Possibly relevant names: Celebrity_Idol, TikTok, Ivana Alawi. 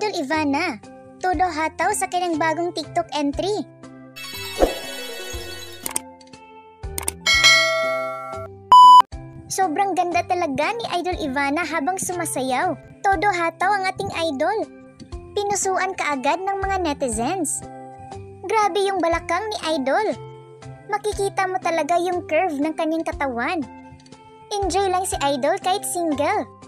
Idol Ivana, todo hataw sa kanyang bagong TikTok entry. Sobrang ganda talaga ni Idol Ivana habang sumasayaw. Todo hataw ang ating idol. Pinusuan kaagad ng mga netizens. Grabe yung balakang ni Idol. Makikita mo talaga yung curve ng kanyang katawan. Enjoy lang si Idol kahit single.